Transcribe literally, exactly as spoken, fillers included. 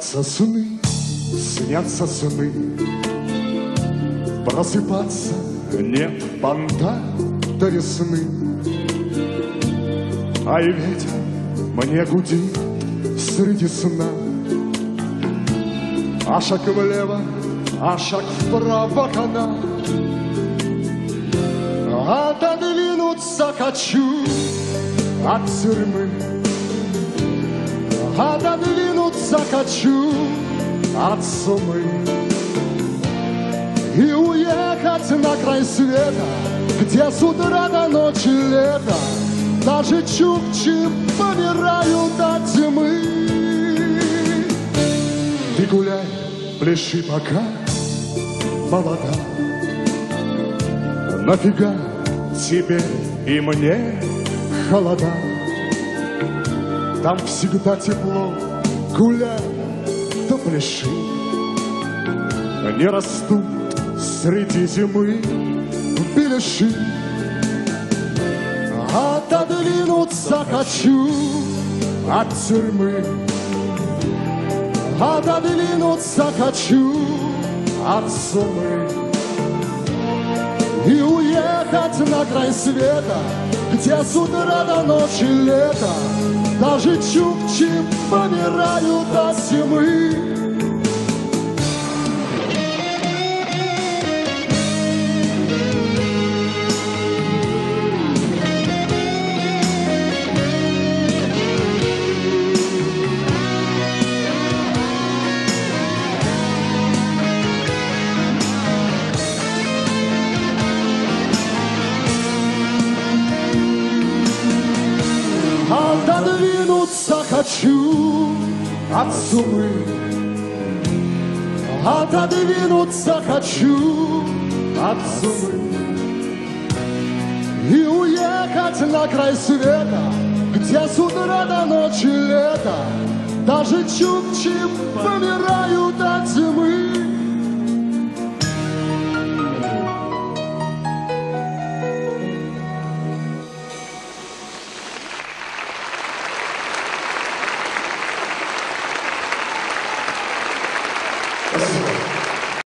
Снятся сны, снятся сны, просыпаться нет понта до весны. Ай, ветер мне гудит среди сна, а шаг влево, а шаг вправо канат. Отодвинуться хочу от тюрьмы, отодвинуться хочу от сумы и уехать на край света, где с утра до ночи лето. Даже чукчи помирают от зимы. Ты гуляй, пляши пока молода, нафига тебе и мне холода? Там всегда тепло, гуляй, да пляши. Не растут среди зимы беляши. Отодвинуться хочу от тюрьмы, отодвинуться хочу от сумы и уехать на край света, где с утра до ночи лето. Даже чукчи помирают от зимы. Отодвинуться хочу от сумы, отодвинуться хочу от сумы и уехать на край света, где с утра до ночи лето. Даже чукчи помирают от зимы.